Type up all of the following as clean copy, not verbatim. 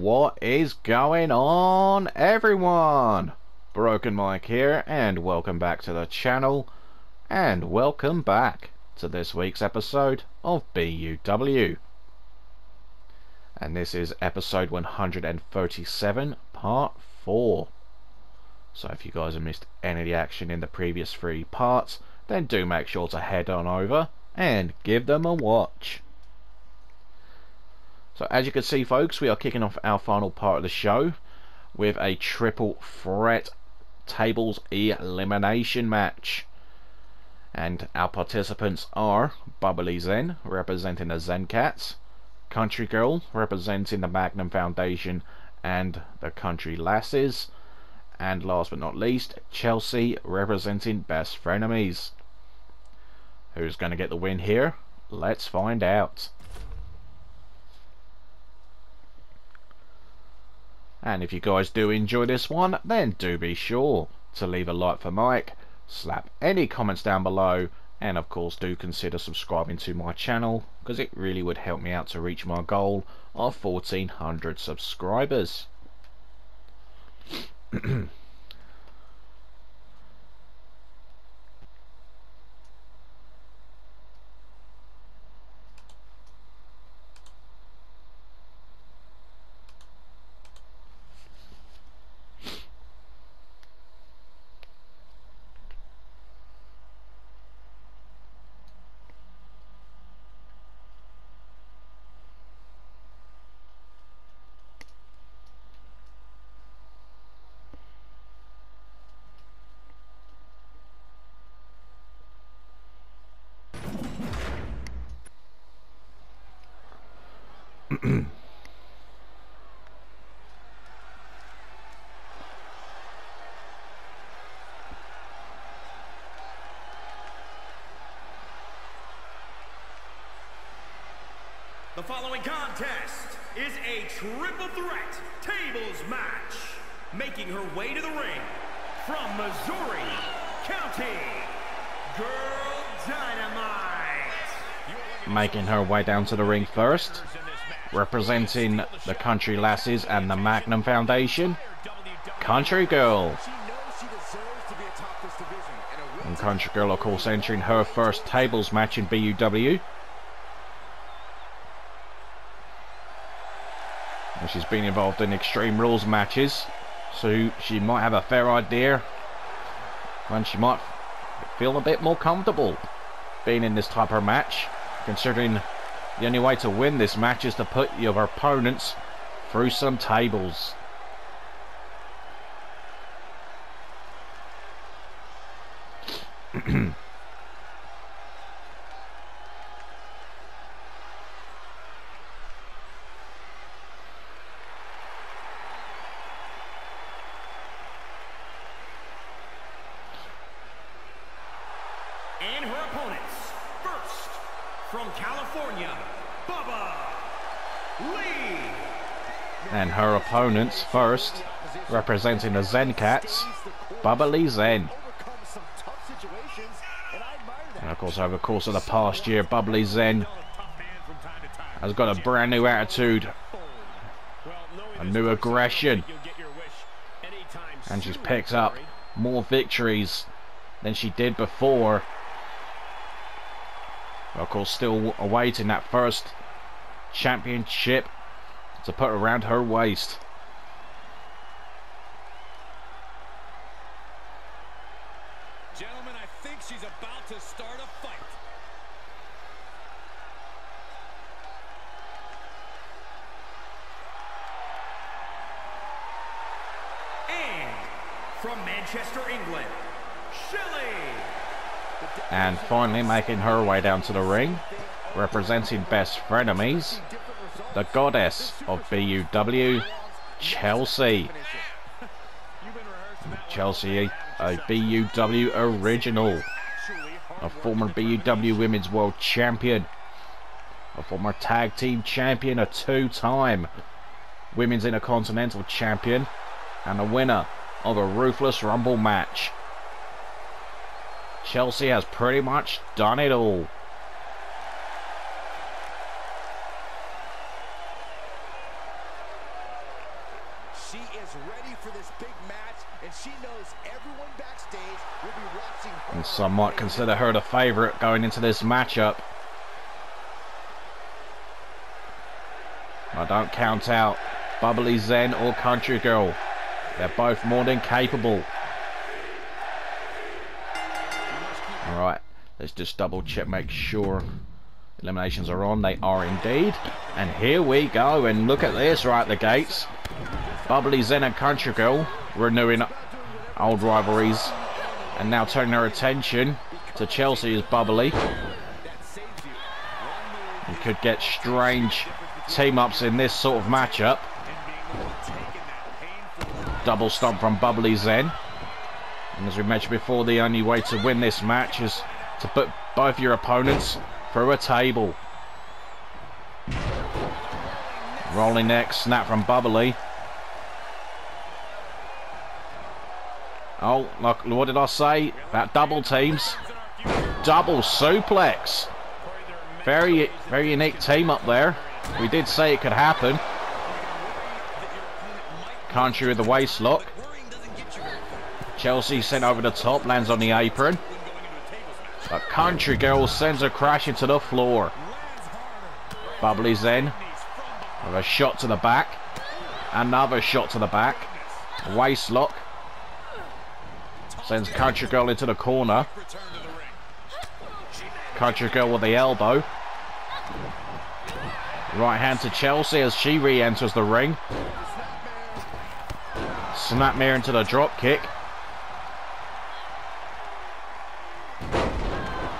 What is going on, everyone? Broken Mike here, and welcome back to the channel, and welcome back to this week's episode of BUW. And this is episode 137, part 4. So if you guys have missed any of the action in the previous 3 parts, then do make sure to head on over and give them a watch. So as you can see, folks, we are kicking off our final part of the show with a triple threat tables elimination match. And our participants are Bubbly Zen, representing the Zen Cats, Country Girl, representing the Magnum Foundation and the Country Lasses, and last but not least, Chelsea, representing Best Frenemies. Who's going to get the win here? Let's find out. And if you guys do enjoy this one, then do be sure to leave a like for Mike, slap any comments down below, and of course do consider subscribing to my channel, because it really would help me out to reach my goal of 1400 subscribers. The following contest is a triple threat tables match, making her way to the ring from Missouri, County Girl Dynamite. Making her way down to the ring first, representing the Country Lasses and the Magnum Foundation, Country Girl. And Country Girl, of course, entering her first tables match in BUW. She's been involved in Extreme Rules matches, so she might have a fair idea, and she might feel a bit more comfortable being in this type of match, considering the only way to win this match is to put your opponents through some tables. And her opponents first, representing the Zen Cats, Bubbly Zen. And of course, over the course of the past year, Bubbly Zen has got a brand new attitude, a new aggression, and she's picked up more victories than she did before. Of course, still awaiting that first championship to put around her waist. Gentlemen, I think she's about to start a fight. And from Manchester, England, Shelley. And finally making her way down to the ring, representing Best Frenemies, the goddess of BUW, Chelsea. Chelsea, a BUW original, a former BUW Women's World Champion, a former Tag Team Champion, a 2-time Women's Intercontinental Champion, and a winner of a Ruthless Rumble match. Chelsea has pretty much done it all. She is ready for this big match, and she knows everyone backstage will be watching her. And some might consider her the favorite going into this matchup. I don't count out Bubbly Zen or Country Girl. They're both more than capable. Alright, let's just double check, make sure eliminations are on. They are indeed. And here we go, and look at this right at the gates. Bubbly Zen and Country Girl renewing old rivalries and now turning their attention to Chelsea as Bubbly. You could get strange team-ups in this sort of matchup. Double stomp from Bubbly Zen. And as we mentioned before, the only way to win this match is to put both your opponents through a table. Rolling neck snap from Bubbly. Oh, look, what did I say? That double teams. Double suplex. Very, very unique team up there. We did say it could happen. Country with the waist lock. Chelsea sent over the top, lands on the apron. But Country Girl sends her crashing to the floor. Bubbly Zen with a shot to the back. Another shot to the back. Waist lock. Sends Country Girl into the corner. Country Girl with the elbow. Right hand to Chelsea as she re-enters the ring. Snapmare into the drop kick.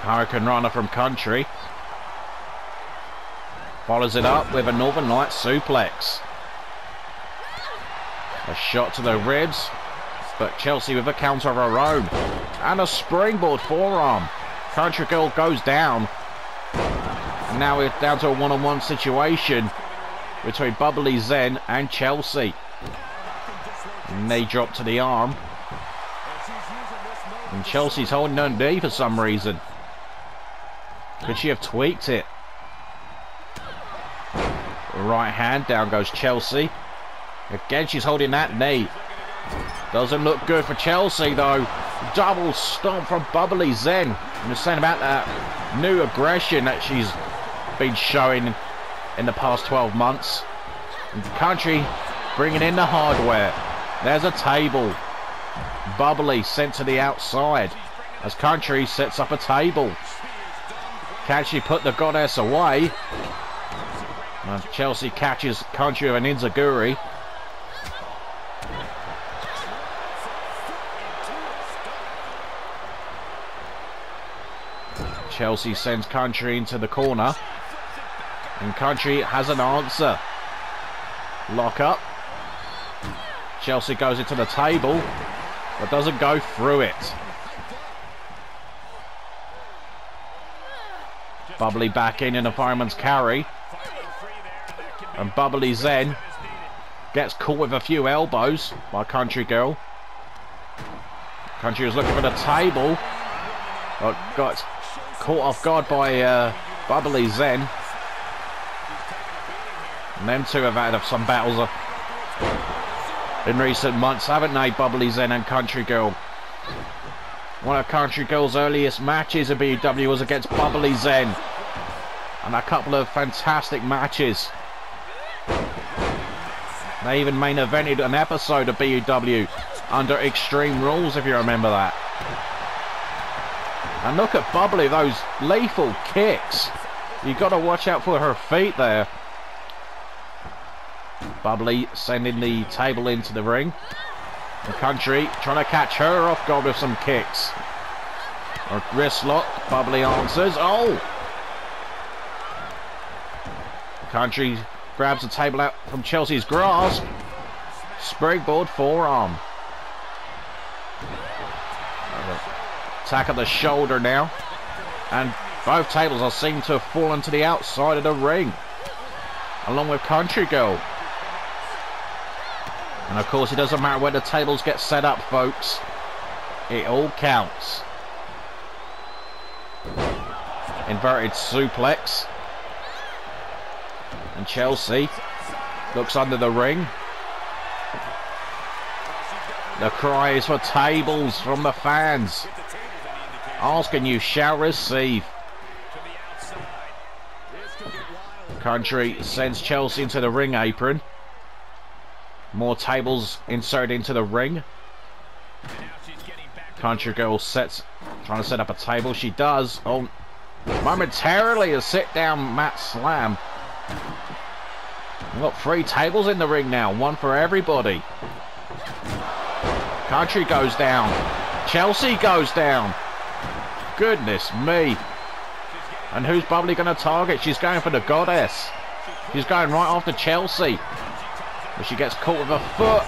Hurricane Rana from Country. Follows it up with a Northern Lights suplex. A shot to the ribs, but Chelsea with a counter of her own. And a springboard forearm. Country Girl goes down. Now it's down to a one-on-one situation between Bubbly Zen and Chelsea. Knee drop to the arm. And Chelsea's holding her knee for some reason. Could she have tweaked it? Right hand, down goes Chelsea. Again, she's holding that knee. Doesn't look good for Chelsea though. Double stomp from Bubbly Zen. I'm just saying about that new aggression that she's been showing in the past 12 months. And Country bringing in the hardware. There's a table. Bubbly sent to the outside as Country sets up a table. Can she put the goddess away? And Chelsea catches Country with an enziguri. Chelsea sends Country into the corner. And Country has an answer. Lock up. Chelsea goes into the table, but doesn't go through it. Bubbly back in a fireman's carry. And Bubbly Zen gets caught with a few elbows by Country Girl. Country was looking for the table. But got caught off guard by Bubbly Zen. And them two have had some battles in recent months, haven't they, Bubbly Zen and Country Girl? One of Country Girl's earliest matches in BUW was against Bubbly Zen. And a couple of fantastic matches. They even main evented an episode of BUW under Extreme Rules, if you remember that. And look at Bubbly, those lethal kicks. You've got to watch out for her feet there. Bubbly sending the table into the ring. And Country trying to catch her off guard with some kicks. A wrist lock. Bubbly answers. Oh! Country grabs the table out from Chelsea's grasp. Springboard forearm. Attack at the shoulder now. And both tables are seen to have fallen to the outside of the ring. Along with Country Girl. And of course, it doesn't matter where the tables get set up, folks. It all counts. Inverted suplex. And Chelsea looks under the ring. The cry is for tables from the fans. Ask and you shall receive. Country sends Chelsea into the ring apron. More tables inserted into the ring. Country Girl sets, trying to set up a table. She does. Oh, momentarily a sit-down mat slam. We've got 3 tables in the ring now. One for everybody. Country goes down. Chelsea goes down. Goodness me. And who's Bubbly going to target? She's going for the goddess. She's going right after Chelsea. But she gets caught with her foot.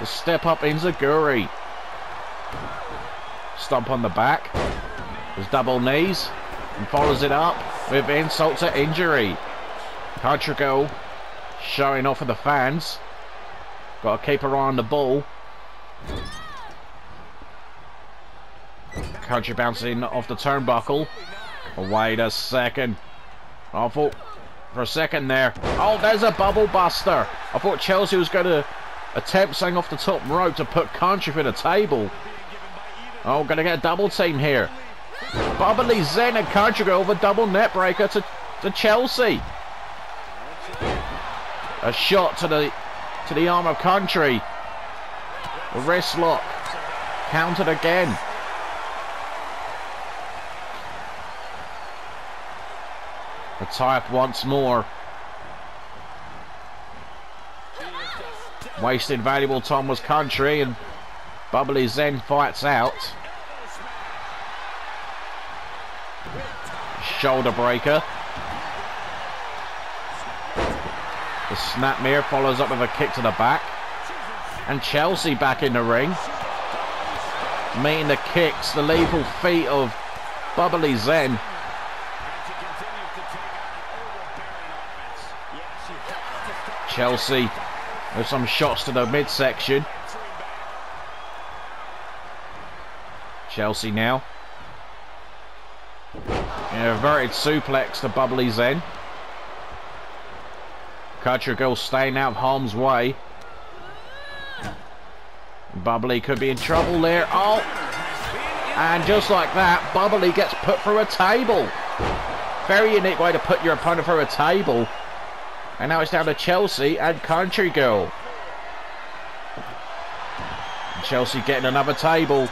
The step up Inzaguri. Stomp on the back. There's double knees. And follows it up with insult to injury. Country Girl showing off for the fans. Got to keep her eye on the ball. Country bouncing off the turnbuckle. Wait a second. I thought for a second there. Oh, there's a bubble buster. I thought Chelsea was going to attempt something off the top rope to put Country through the table. Oh, going to get a double team here. Bubbly Zen and Country Girl with a double net breaker to Chelsea. A shot to the arm of Country. A wrist lock. Countered again. The tie-up once more. Wasting valuable time was Country, and Bubbly Zen fights out. Shoulder breaker. The snapmere follows up with a kick to the back. And Chelsea back in the ring. Meeting the kicks, the lethal feet of Bubbly Zen. Chelsea with some shots to the midsection. Chelsea now. Inverted suplex to Bubbly Zen. Country Girl staying out of harm's way. Bubbly could be in trouble there. Oh! And just like that, Bubbly gets put through a table. Very unique way to put your opponent through a table. And now it's down to Chelsea and Country Girl. And Chelsea getting another table.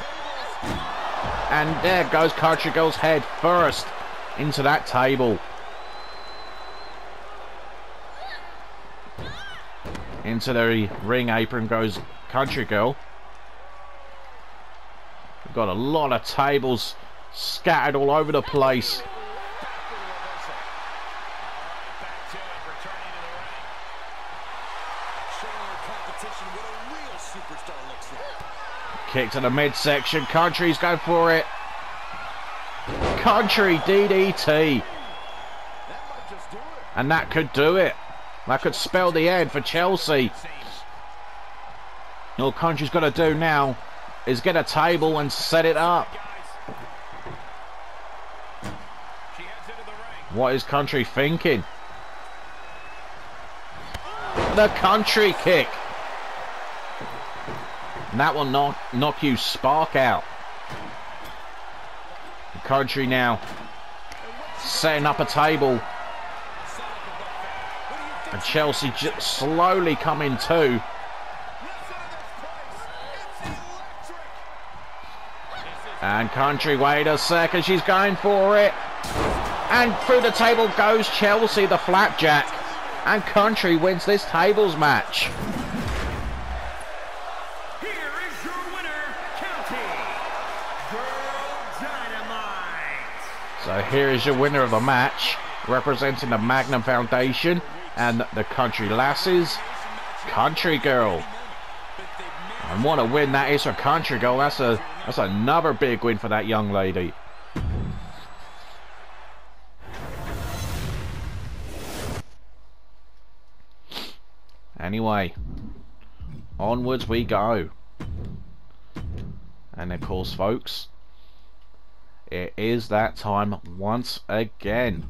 And there goes Country Girl's head first into that table. Into the ring apron goes Country Girl. We've got a lot of tables scattered all over the place. Kick to the midsection. Country's going for it. Country DDT. And that could do it. That could spell the end for Chelsea. All Country's got to do now is get a table and set it up. What is Country thinking? The Country kick. And that will knock you spark out. The Country now setting up a table. And Chelsea just slowly coming to. And Country, wait a second, she's going for it. And through the table goes Chelsea, the flapjack. And Country wins this tables match. So here is your winner of the match, representing the Magnum Foundation and the Country Lasses, Country Girl. And what a win that is for Country Girl. That's another big win for that young lady. Anyway, onwards we go. And of course, folks, it is that time once again.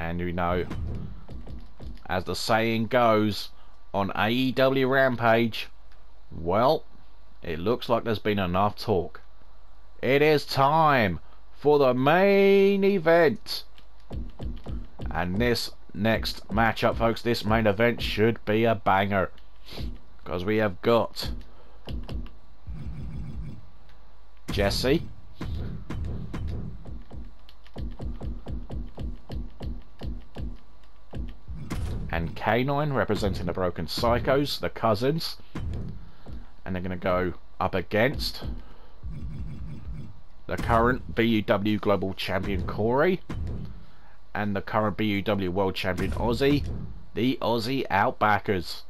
And you know, as the saying goes, on AEW Rampage, well, it looks like there's been enough talk. It is time for the main event. And this next matchup, folks, this main event should be a banger. Because we have got Jesse and K9 representing the Broken Psychos, the cousins. And they're going to go up against the current BUW Global Champion Corey and the current BUW World Champion Ozzy, the Aussie Outbackers.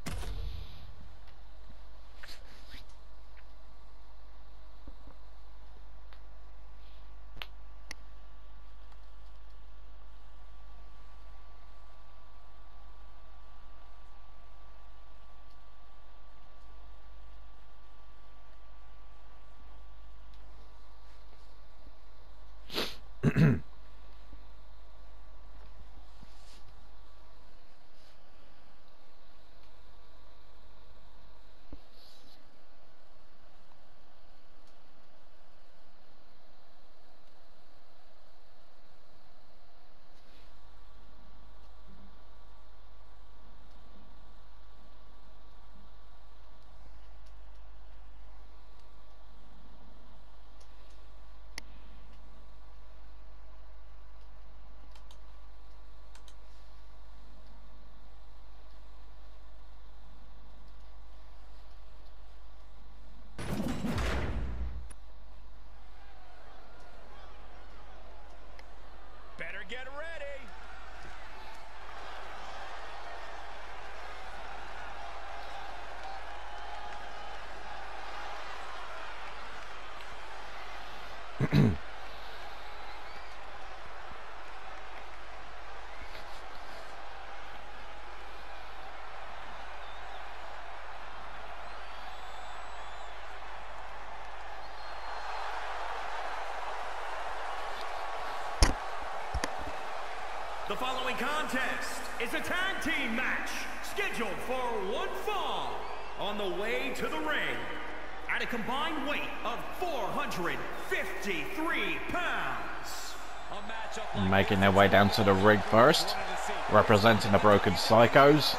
Get ready. The following contest is a tag team match scheduled for one fall on the way to the ring at a combined weight of 453 pounds. Making their way down to the ring first, representing the Broken Psychos,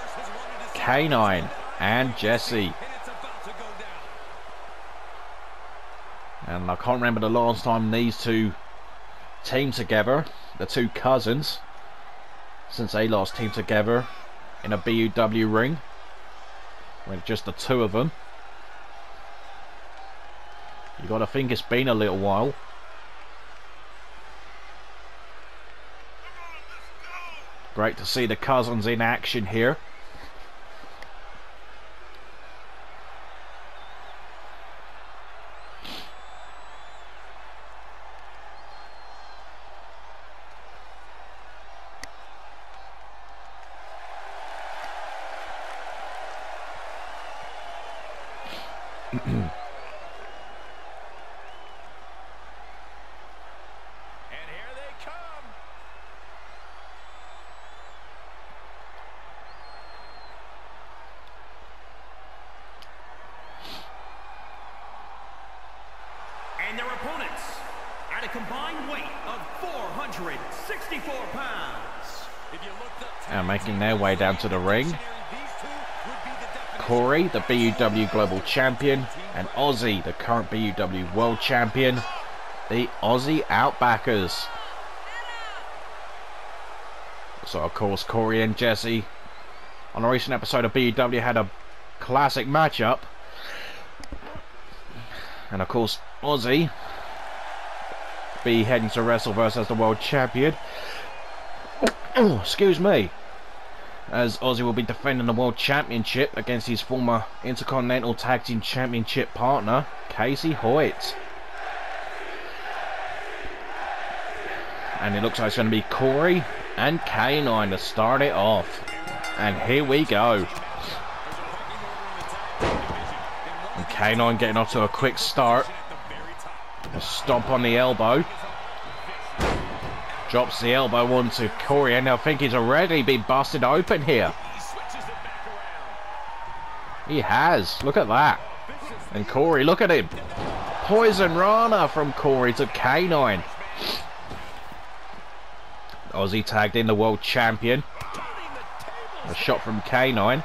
K9 and Jesse. And I can't remember the last time these two teamed together, the two cousins, since they last teamed together in a BUW ring with just the two of them. You gotta think it's been a little while. Great to see the cousins in action here. And their opponents, at a combined weight of 464 pounds. And making their way down to the ring, Corey, the BUW Global Champion, and Ozzy, the current BUW World Champion, the Aussie Outbackers. So of course Corey and Jesse, on a recent episode of BUW, had a classic matchup. And of course Ozzy be heading to Wrestleverse as the world champion. Oh, excuse me. As Ozzy will be defending the world championship against his former Intercontinental Tag Team Championship partner, Casey Hoyt. And it looks like it's going to be Corey and K9 to start it off. And here we go. And K9 getting off to a quick start. A stomp on the elbow. Drops the elbow one to Corey, and I think he's already been busted open here. He has. Look at that. And Corey, look at him. Poison Rana from Corey to K9. Ozzy tagged in the world champion. A shot from K9.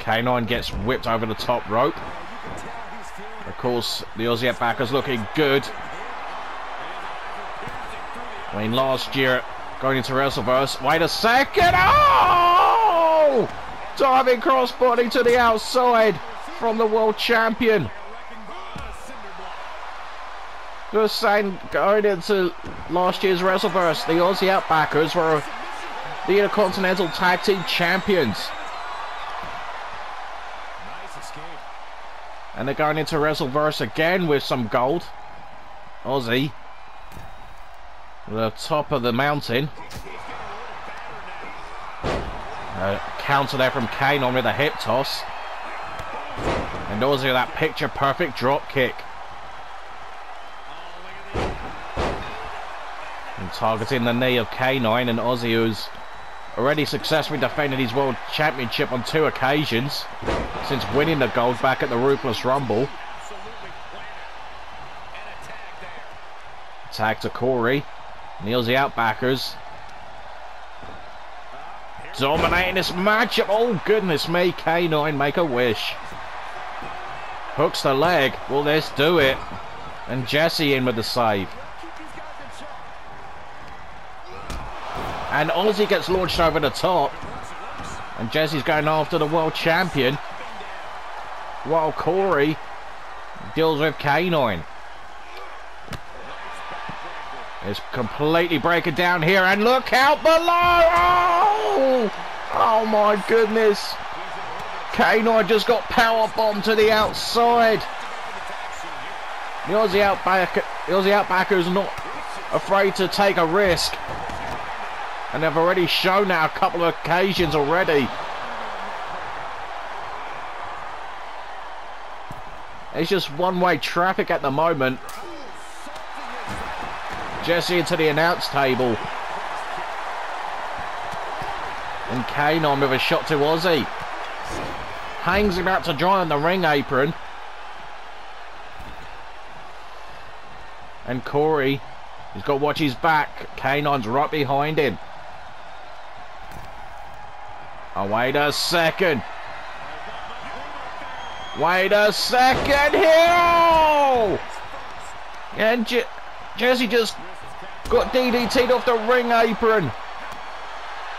K9 gets whipped over the top rope. Of course, the Aussie Outbackers looking good. I mean, last year, going into Wrestleverse. Wait a second. Oh! Diving crossbody to the outside from the world champion. Just saying, going into last year's Wrestleverse, the Aussie Outbackers were the Intercontinental Tag Team Champions. And they're going into Wrestleverse again with some gold. Aussie. The top of the mountain. Counter there from K9 with a hip toss. And Aussie that picture perfect drop kick. And targeting the knee of K9, and Aussie, who's already successfully defended his world championship on 2 occasions since winning the gold back at the Ruthless Rumble. Tag to Corey. The Aussie Outbackers dominating this matchup. Oh goodness me, K9, make a wish. Hooks the leg. Will this do it? And Jesse in with the save. And Ozzy gets launched over the top. And Jesse's going after the world champion. While Corey deals with K9. It's completely breaking down here. And look out below. Oh my goodness. K9 just got powerbombed to the outside. The Aussie Outbackers is not afraid to take a risk. And they've already shown that a couple of occasions already. It's just one-way traffic at the moment. Jesse into the announce table. And K9 with a shot to Ozzy. Hangs him out to dry on the ring apron. And Corey, he's got to watch his back. K9's right behind him. Oh, wait a second. Wait a second here! And Jesse just got DDT'd off the ring apron.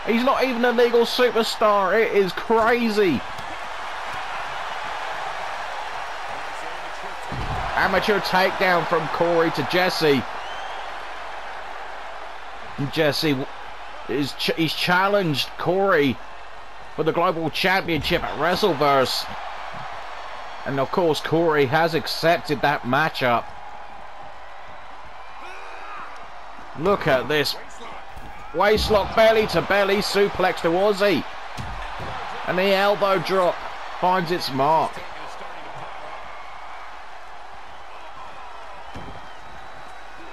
He's not even a legal superstar. It is crazy. Amateur takedown from Corey to Jesse. And Jesse is he's challenged Corey for the global championship at Wrestleverse, and of course Corey has accepted that matchup. Look at this waistlock belly to belly suplex to Ozzy, and the elbow drop finds its mark.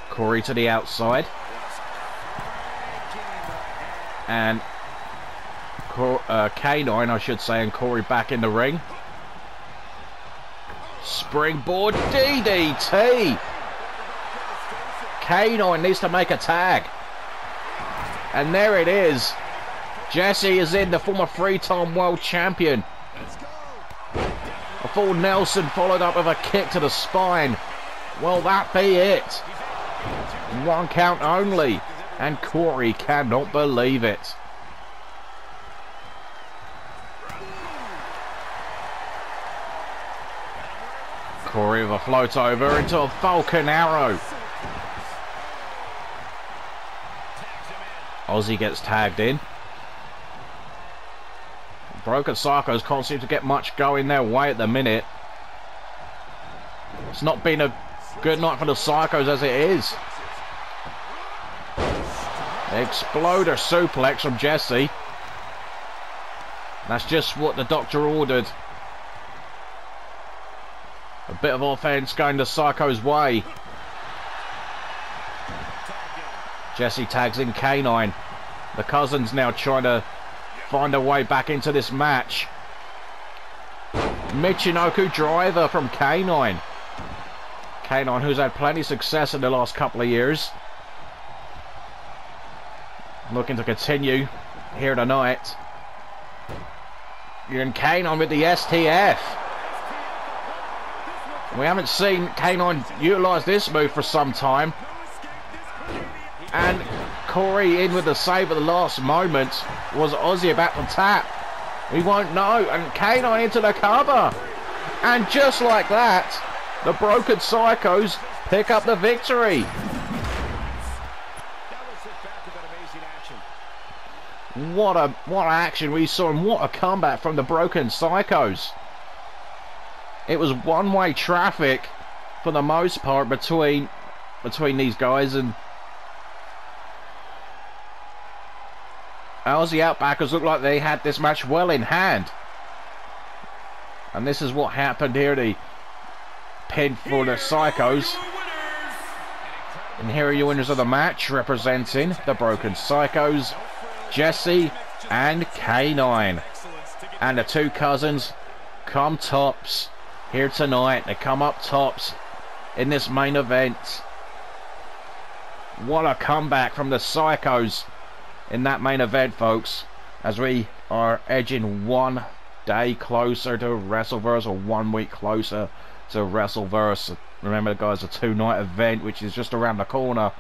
Corey to the outside, and K9, I should say, and Corey back in the ring. Springboard DDT. K9 needs to make a tag. And there it is. Jesse is in, the former 3-time world champion. A full Nelson followed up with a kick to the spine. Will that be it? 1 count only. And Corey cannot believe it. Corey with a float over into a Falcon Arrow. Ozzy gets tagged in. Broken Psychos can't seem to get much going their way at the minute. It's not been a good night for the Psychos as it is. Exploder suplex from Jesse. That's just what the doctor ordered. A bit of offense going the Psycho's way. Jesse tags in K9. The cousins now trying to find a way back into this match. Michinoku driver from K9. K9, who's had plenty of success in the last couple of years, looking to continue here tonight. You're in K9 with the STF. We haven't seen K9 utilise this move for some time. And Corey in with the save at the last moment. Was Ozzy about to tap? We won't know. And K9 into the cover. And just like that, the Broken Psychos pick up the victory. What action we saw, and what a comeback from the Broken Psychos. It was one-way traffic for the most part between these guys, and Aussie Outbackers looked like they had this match well in hand. And this is what happened here, the pin for the Psychos. And here are your winners of the match, representing the Broken Psychos, Jesse and K9, and the two cousins come tops here tonight. They come up tops in this main event. What a comeback from the Psychos in that main event, folks, as we are edging one day closer to Wrestleverse, or 1 week closer to Wrestleverse. Remember guys, a two-night event which is just around the corner.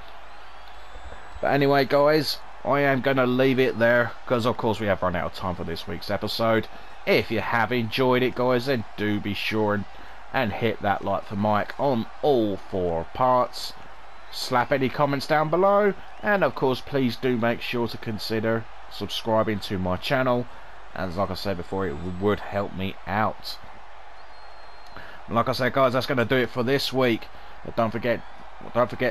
But anyway guys, I am going to leave it there, because of course we have run out of time for this week's episode. If you have enjoyed it guys, then do be sure and hit that like for Mike on all four parts. Slap any comments down below, and of course please do make sure to consider subscribing to my channel, as like I said before, it would help me out. Like I said guys, that's going to do it for this week, but don't forget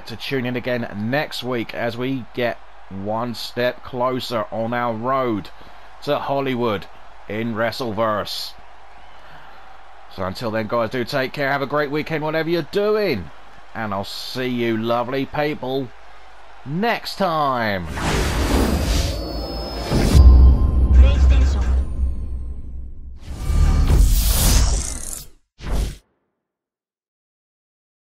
to tune in again next week as we get one step closer on our road to Hollywood in Wrestleverse. So until then guys, do take care, have a great weekend whatever you're doing, and I'll see you lovely people next time.